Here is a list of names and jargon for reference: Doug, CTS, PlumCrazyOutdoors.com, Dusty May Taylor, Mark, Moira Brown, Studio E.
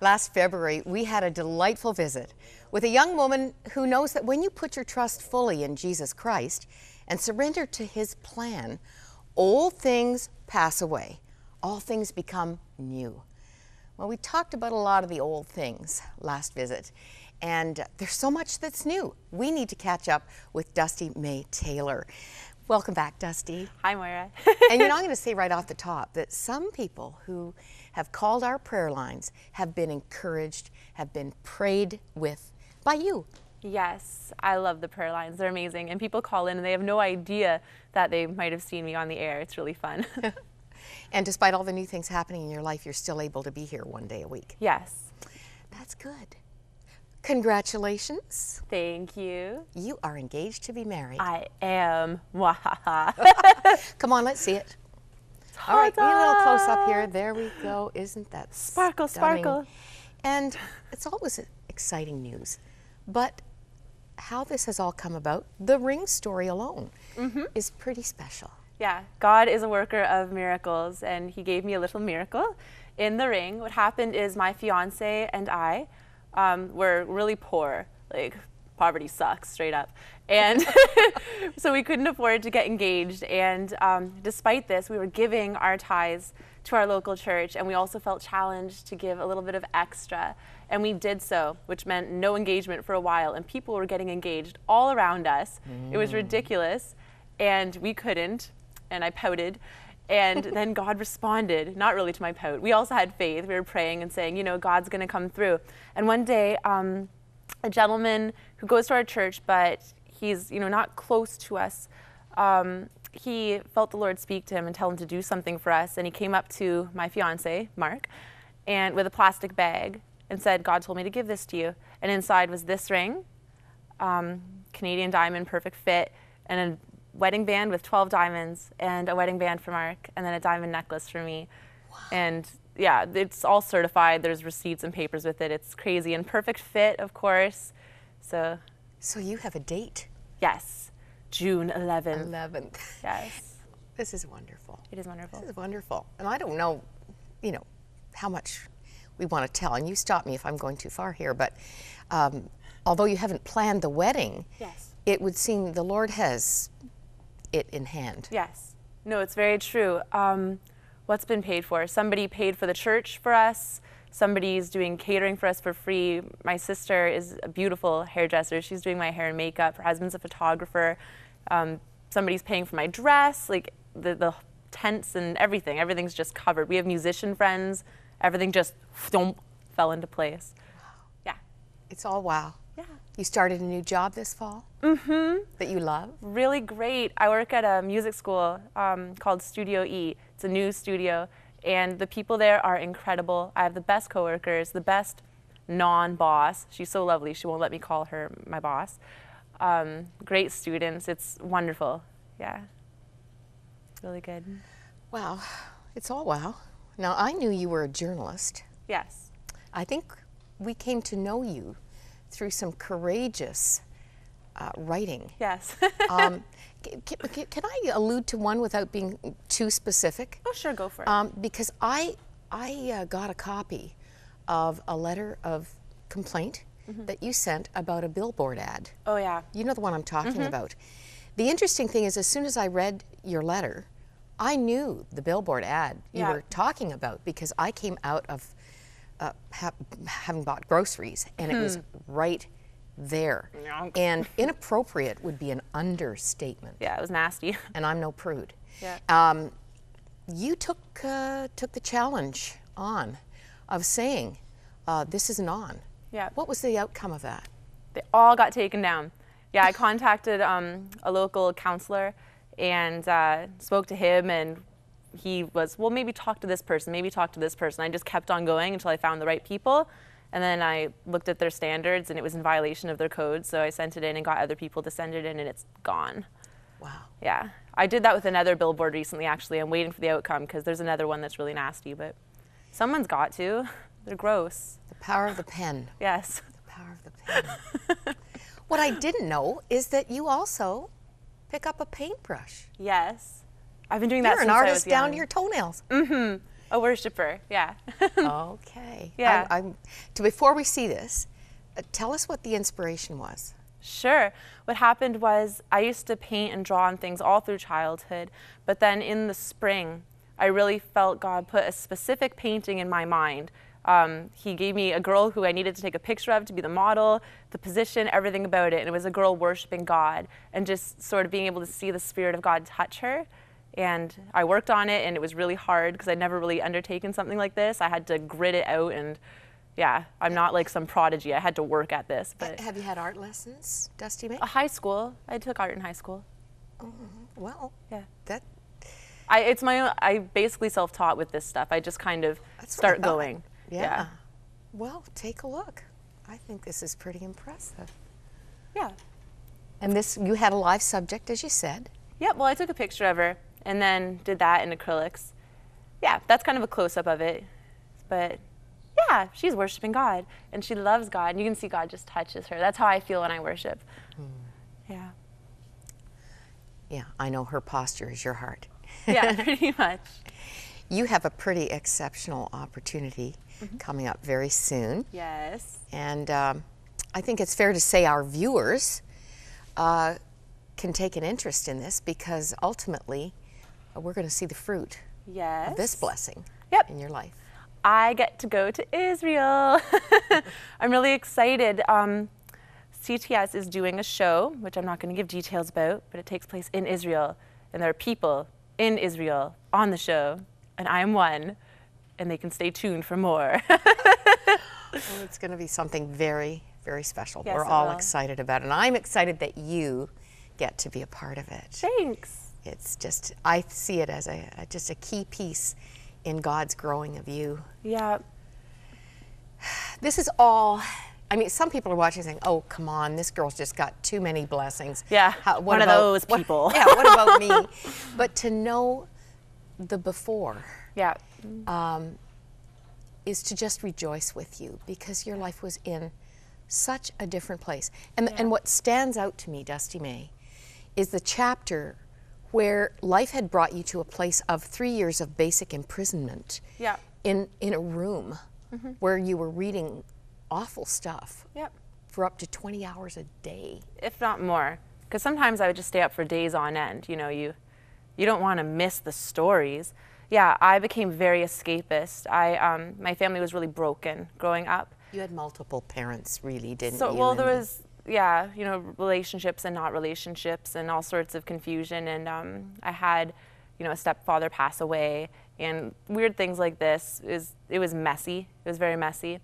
Last February, we had a delightful visit with a young woman who knows that when you put your trust fully in Jesus Christ and surrender to his plan, old things pass away. All things become new. Well, we talked about a lot of the old things last visit, and there's so much that's new. We need to catch up with Dusty May Taylor. Welcome back, Dusty. Hi, Moira. And you know, I'm going to say right off the top that some people who have called our prayer lines have been encouraged, have been prayed with by you. Yes, I love the prayer lines. They're amazing. And people call in and they have no idea that they might have seen me on the air. It's really fun. And despite all the new things happening in your life, you're still able to be here one day a week. Yes. That's good. Congratulations. Thank you. You are engaged to be married. I am. Come on, let's see it. All right, give me a little close up here. There we go. Isn't that sparkle, stunning? Sparkle. And it's always exciting news. But how this has all come about, the ring story alone, is pretty special. Yeah, God is a worker of miracles, and he gave me a little miracle in the ring. What happened is my fiance and I were really poor, like poverty sucks, straight up. And so we couldn't afford to get engaged. And despite this, we were giving our tithes to our local church, and we also felt challenged to give a little bit of extra. And we did so, which meant no engagement for a while, and people were getting engaged all around us. It was ridiculous, and we couldn't, and I pouted. And then God responded, not really to my pout. We also had faith. We were praying and saying, you know, God's going to come through. And one day, a gentleman who goes to our church, but he's, you know, not close to us, he felt the Lord speak to him and tell him to do something for us. And he came up to my fiance, Mark, and with a plastic bag and said, God told me to give this to you. And inside was this ring, Canadian diamond, perfect fit, and a wedding band with 12 diamonds, and a wedding band for Mark, and then a diamond necklace for me. Wow. And yeah, it's all certified. There's receipts and papers with it. It's crazy. And perfect fit, of course. So you have a date? Yes. June 11th. 11th. Yes. This is wonderful. It is wonderful. This is wonderful. And I don't know, you know, how much we want to tell, and you stop me if I'm going too far here, but although you haven't planned the wedding, yes, it would seem the Lord has it in hand. Yes. No, it's very true. What's been paid for? Somebody paid for the church for us. Somebody's doing catering for us for free. My sister is a beautiful hairdresser. She's doing my hair and makeup. Her husband's a photographer. Somebody's paying for my dress, like the tents and everything. Everything's just covered. We have musician friends. Everything just fell into place. Yeah. It's all wow. Yeah. You started a new job this fall that you love? Really great. I work at a music school called Studio E. It's a new studio, and the people there are incredible. I have the best coworkers, the best non-boss. She's so lovely. She won't let me call her my boss. Great students. It's wonderful. Yeah. It's really good. Wow. It's all wow. Now, I knew you were a journalist. Yes. I think we came to know you through some courageous writing. Yes. Can I allude to one without being too specific? Oh, sure, go for it. Because I got a copy of a letter of complaint that you sent about a billboard ad. Oh, yeah. You know the one I'm talking about. The interesting thing is, as soon as I read your letter, I knew the billboard ad you were talking about, because I came out of having bought groceries, and it was right there. And inappropriate would be an understatement. Yeah, it was nasty. And I'm no prude. Yeah. You took the challenge on of saying, this isn't on. Yeah. What was the outcome of that? They all got taken down. Yeah, I contacted a local counselor and spoke to him, and he was, well, maybe talk to this person, maybe talk to this person. I just kept on going until I found the right people. And then I looked at their standards, and it was in violation of their code. So I sent it in and got other people to send it in, and it's gone. Wow. Yeah. I did that with another billboard recently, actually. I'm waiting for the outcome, because there's another one that's really nasty, but someone's got to. They're gross. The power of the pen. Yes. The power of the pen. What I didn't know is that you also pick up a paintbrush. Yes. I've been doing that since I was young. You're an artist down to your toenails. A worshiper, yeah. Okay. Yeah. Before we see this, tell us what the inspiration was. Sure. What happened was I used to paint and draw on things all through childhood, but then in the spring, I really felt God put a specific painting in my mind. He gave me a girl who I needed to take a picture of to be the model, the position, everything about it. And it was a girl worshiping God and just sort of being able to see the Spirit of God touch her. And I worked on it, and it was really hard because I'd never really undertaken something like this. I had to grit it out, and yeah, I'm not like some prodigy. I had to work at this. But have you had art lessons, Dusty May? High school. I took art in high school. Mm-hmm. Well, yeah. It's my own. I basically self-taught with this stuff. I just kind of start going. Yeah. Yeah. Well, take a look. I think this is pretty impressive. Yeah. And this, you had a live subject, as you said. Yeah. Well, I took a picture of her and then did that in acrylics. Yeah, that's kind of a close-up of it. But yeah, she's worshiping God, and she loves God, and you can see God just touches her. That's how I feel when I worship. Mm. Yeah. Yeah, I know her posture is your heart. Yeah, pretty much. You have a pretty exceptional opportunity coming up very soon. Yes. And I think it's fair to say our viewers can take an interest in this, because ultimately, we're going to see the fruit of this blessing in your life. I get to go to Israel. I'm really excited. CTS is doing a show, which I'm not going to give details about, but it takes place in Israel. And there are people in Israel on the show, and I am one, and they can stay tuned for more. Well, it's going to be something very, very special. Yes, we're all excited about it. And I'm excited that you get to be a part of it. Thanks. It's just, I see it as just a key piece in God's growing of you. Yeah. This is all, I mean, some people are watching saying, oh, come on, this girl's just got too many blessings. Yeah, one of those people. What about me? But to know the before is to just rejoice with you, because your life was in such a different place. And what stands out to me, Dusty May, is the chapter where life had brought you to a place of 3 years of basic imprisonment in a room where you were reading awful stuff for up to 20 hours a day. If not more, because sometimes I would just stay up for days on end. You know, you don't want to miss the stories. Yeah, I became very escapist. My family was really broken growing up. You had multiple parents, really, didn't you? Well, there was... Yeah, you know, relationships and not relationships and all sorts of confusion. And I had, you know, a stepfather pass away and weird things like this. It was messy. It was very messy.